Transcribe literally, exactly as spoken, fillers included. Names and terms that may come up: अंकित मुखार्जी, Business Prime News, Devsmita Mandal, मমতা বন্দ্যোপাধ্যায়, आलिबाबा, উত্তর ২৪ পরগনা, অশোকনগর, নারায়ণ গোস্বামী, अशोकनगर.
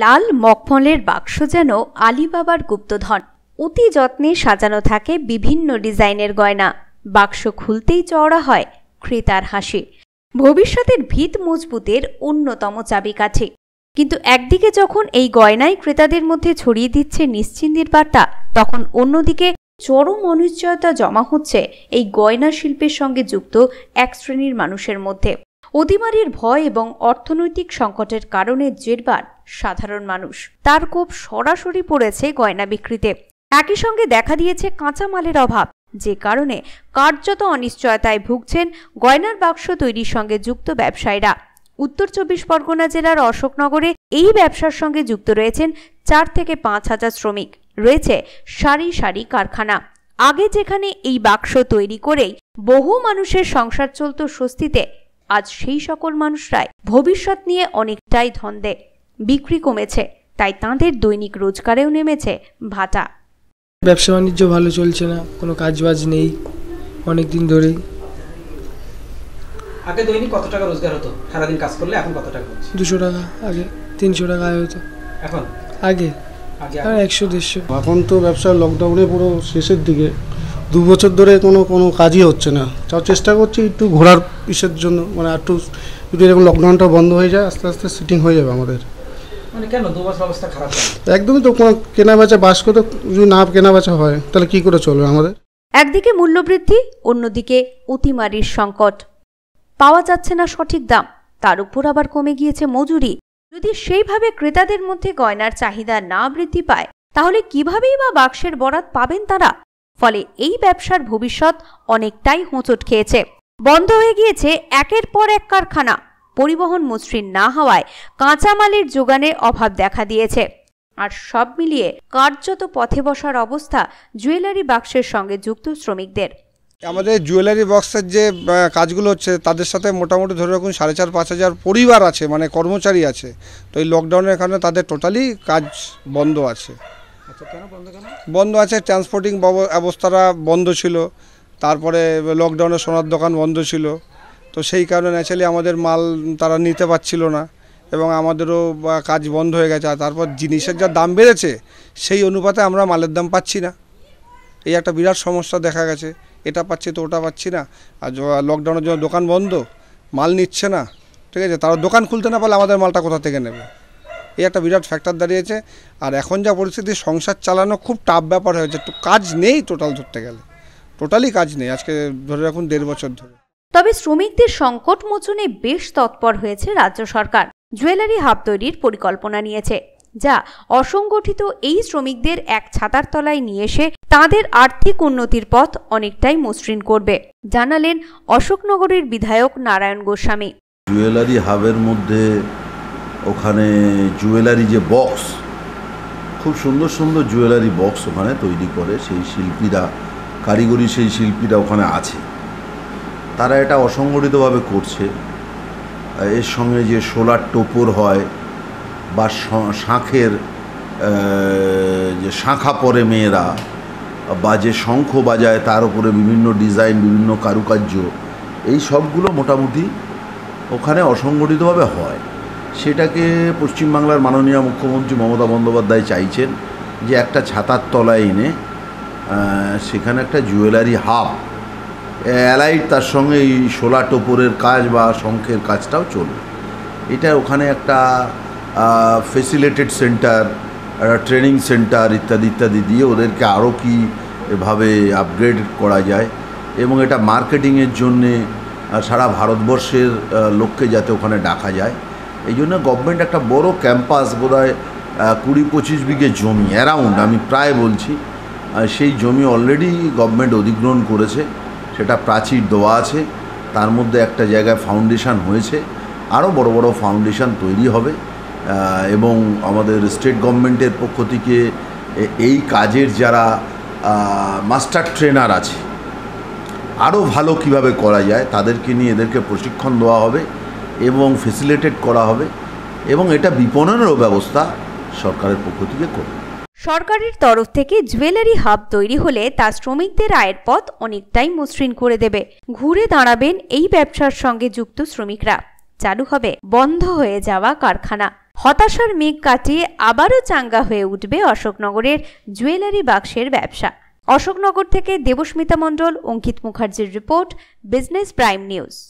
लाल मखमलेर box जेन आलिबाबार गुप्तधन। अति जत्ने सजानो थाके विभिन्न डिजाइनेर गयना। बाक्स खुलतेई चौड़ा हय क्रेतार हासि। भविष्यतेर भित मजबुतेर अन्यतम चाबिकाठी। किन्तु एकदिके जखन एई गयनाई क्रेतादेर मध्ये छड़िये दिচ্ছে निश्चिन्तेर बार्ता, तखन अन्यदिके चरम अनिश्चयता जमा हচ্ছে एई गयना शिल्पेर संगे जुक्त एक श्रेणीर मानुषेर मध्ये। অতিমারির ভয় এবং অর্থনৈতিক সংকটের কারণে জেরবার সাধারণ মানুষ। তার কোপ সরাসরি পড়েছে গয়না বিক্রিতে। একই সঙ্গে দেখা দিয়েছে কাঁচামালের অভাব, যে কারণে কার্যত অনিশ্চয়তায় ভুগছেন গয়নার বাক্স তৈরির সঙ্গে যুক্ত ব্যবসায়ীরা। উত্তর চব্বিশ পরগনা জেলার অশোকনগরে এই ব্যবসার সঙ্গে যুক্ত রয়েছেন চার থেকে পাঁচ হাজার শ্রমিক। রয়েছে সারি সারি কারখানা। আগে যেখানে এই বাক্স তৈরি করেই বহু মানুষের সংসার চলত স্বস্তিতে, आज सेई सकल मानुषराई भविष्यत निये अनेकटाई धन्दे। बिक्री कमेछे ताई तादेर दैनिक रोजगारेओ नेमेछे भाटा। व्यवसा बाणिज्य भालो चलछे ना, कोनो काजबाज नेई अनेक दिन धरेई। आगे दैनिक कत टाका रोजगार हतो? सारा दिन काज करले एखन कत टाका হচ্ছে? দুশো টাকা আগে তিনশো টাকা আয় হতো। এখন আগে আগে আর একশো দেড়শো। এখন তো ব্যবসা লকডাউনে পুরো শেষের দিকে। দু বছর ধরে কোনো কোনো কাজই হচ্ছে না। তাও চেষ্টা করছি একটু ঘোরার ইসের জন্য, মানে একটু যদি এরকম লকডাউনটা বন্ধ হয়ে যায় আস্তে আস্তে সিটিং হয়ে যাবে আমাদের। মানে কেন দু বছর অবস্থা খারাপ হয়? একদমই তো কোনো কেনাবেচা বাস্ক তো যদি না কেনাবেচা হয় তাহলে কি করে চলবে আমাদের? একদিকে মূল্যবৃদ্ধি, অন্যদিকে অতিমারির সংকট। পাওয়া যাচ্ছে না সঠিক দাম, তার উপর আবার কমে গিয়েছে মজুরি। যদি সেইভাবে ক্রেতাদের মধ্যে গয়নার চাহিদা না বৃদ্ধি পায় তাহলে কিভাবেই বা বাক্সের বরাত পাবেন তারা? ফলে এই ব্যবসার ভবিষ্যৎ অনেকটাই হোঁচট খেয়েছে। বন্ধ হয়ে গিয়েছে একের পর এক কারখানা। পরিবহন মসৃণ না হওয়ায় কাঁচামালের যোগানে অভাব দেখা দিয়েছে। আর সব মিলিয়ে কার্যত পথে বসার অবস্থা জুয়েলারি বাক্সের সঙ্গে যুক্ত শ্রমিকদের। আমাদের জুয়েলারি বক্সের যে কাজগুলো হচ্ছে তাদের সাথে মোটামুটি ধরে রাখুন সাড়ে চার পাঁচ হাজার পরিবার আছে, মানে কর্মচারী আছে। তো এই লকডাউনের কারণে তাদের টোটালি কাজ বন্ধ আছে। বন্ধ আছে, ট্রান্সপোর্টিং অবস্থাটা বন্ধ ছিল, তারপরে লকডাউনে সোনার দোকান বন্ধ ছিল। তো সেই কারণে ন্যাচারালি আমাদের মাল তারা নিতে পারছিল না এবং আমাদেরও কাজ বন্ধ হয়ে গেছে। তারপর জিনিসের যা দাম বেড়েছে সেই অনুপাতে আমরা মালের দাম পাচ্ছি না। এই একটা বিরাট সমস্যা দেখা গেছে, এটা পাচ্ছি তো ওটা পাচ্ছি না। আর লকডাউনের জন্য দোকান বন্ধ, মাল নিচ্ছে না, ঠিক আছে। তারা দোকান খুলতে না পারলে আমাদের মালটা কোথা থেকে নেবে? এই একটা বিরাট ফ্যাক্টর দাঁড়িয়েছে। আর এখন যা পরিস্থিতি, সংসার চালানো খুব টাফ ব্যাপার হয়েছে। কাজ নেই টোটাল, ধরতে গেলে টোটালি কাজ নেই আজকে ধরে রাখুন দেড় বছর ধরে। তবে শ্রমিকদের সংকট মোচনে বেশ তৎপর হয়েছে রাজ্য সরকার। জুয়েলারি হাব তৈরির পরিকল্পনা নিয়েছে, যা অসংগঠিত এই শ্রমিকদের এক ছাতার তলায় নিয়ে এসে তাদের আর্থিক উন্নতির পথ অনেকটাই মসৃণ করবে, জানালেন অশোকনগরের বিধায়ক নারায়ণ গোস্বামী। জুয়েলারি হাবের মধ্যে ওখানে জুয়েলারি যে বক্স, খুব সুন্দর সুন্দর জুয়েলারি বক্স ওখানে তৈরি করে সেই শিল্পীরা, কারিগরি সেই শিল্পীরা ওখানে আছে। তারা এটা অসংগঠিতভাবে করছে। এর সঙ্গে যে সোলার টোপর হয় বা শাঁখের যে শাঁখা পরে মেয়েরা বা যে শঙ্খ বাজায় তার উপরে বিভিন্ন ডিজাইন, বিভিন্ন কারুকার্য, এই সবগুলো মোটামুটি ওখানে অসংগঠিতভাবে হয়। সেটাকে পশ্চিমবাংলার মাননীয় মুখ্যমন্ত্রী মমতা বন্দ্যোপাধ্যায় চাইছেন যে একটা ছাতার তলায় এনে সেখানে একটা জুয়েলারি হাব অ্যালাইড, তার সঙ্গে এই সোলা টোপরের কাজ বা শঙ্খের কাজটাও চলবে। এটা ওখানে একটা ফেসিলিটেড সেন্টার, একটা ট্রেনিং সেন্টার ইত্যাদি ইত্যাদি দিয়ে ওদেরকে আরও কীভাবে আপগ্রেড করা যায় এবং এটা মার্কেটিংয়ের জন্যে সারা ভারতবর্ষের লোককে যাতে ওখানে ডাকা যায়, এই জন্য গভর্নমেন্ট একটা বড় ক্যাম্পাস, বোধ হয় কুড়ি পঁচিশ বিঘে জমি অ্যারাউন্ড, আমি প্রায় বলছি, সেই জমি অলরেডি গভর্নমেন্ট অধিগ্রহণ করেছে। সেটা প্রাচীর দেওয়া আছে, তার মধ্যে একটা জায়গায় ফাউন্ডেশান হয়েছে, আরও বড় বড় ফাউন্ডেশান তৈরি হবে এবং আমাদের স্টেট গভর্নমেন্টের পক্ষ থেকে এই কাজের যারা মাস্টার ট্রেনার আছে আরও ভালো কীভাবে করা যায় তাদেরকে নিয়ে এদেরকে প্রশিক্ষণ দেওয়া হবে এবং ফেসিলিটেট করা হবে এবং এটা বিপণনেরও ব্যবস্থা সরকারের পক্ষ থেকে করবে। সরকারের তরফ থেকে জুয়েলারি হাব তৈরি হলে তা শ্রমিকদের আয়ের পথ অনেকটাই মসৃণ করে দেবে। ঘুরে দাঁড়াবেন এই ব্যবসার সঙ্গে যুক্ত শ্রমিকরা, চালু হবে বন্ধ হয়ে যাওয়া কারখানা। हताशार मेघ काटिए आबारो चांगा हुए उठबे अशोकनगरेर जुएलारि बाक्सेर व्यवसा। अशोकनगर थेके देवस्मिता मंडल, अंकित मुखार्जीर रिपोर्ट, बिजनेस प्राइम न्यूज।